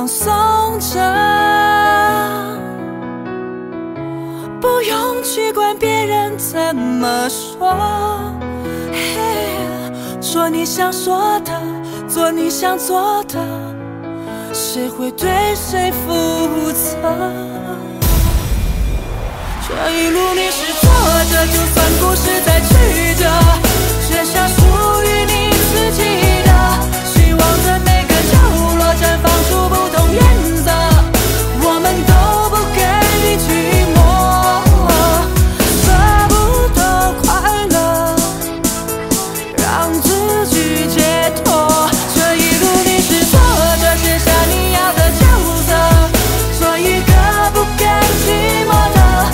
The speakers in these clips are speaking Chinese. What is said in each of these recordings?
朗诵着，不用去管别人怎么说，说你想说的，做你想做的，谁会对谁负责？这一路你是坐着，就算故事在曲折，写下属于你自己的，希望的每个角落绽放出不同颜色。我们都不给你寂寞，舍不得快乐，让自己解脱。这一路你是坐着，写下你要的角色，做一个不甘寂寞的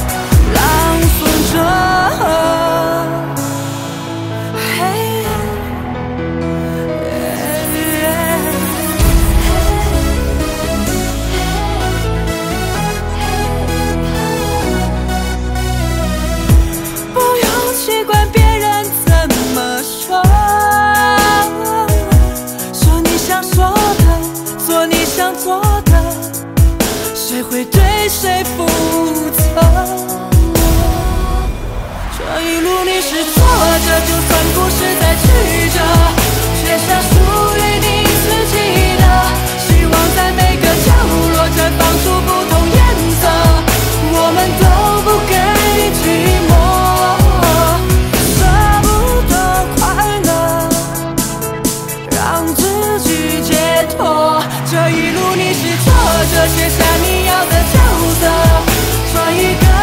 朗诵者。 谁会对谁负责？这一路你是坐着，就算故事在曲折，写下属于你自己的，希望在每个角落绽放出不同颜色。我们都不给你寂寞，舍不得快乐，让自己解脱。这一路你是坐着，写下你。 做一个。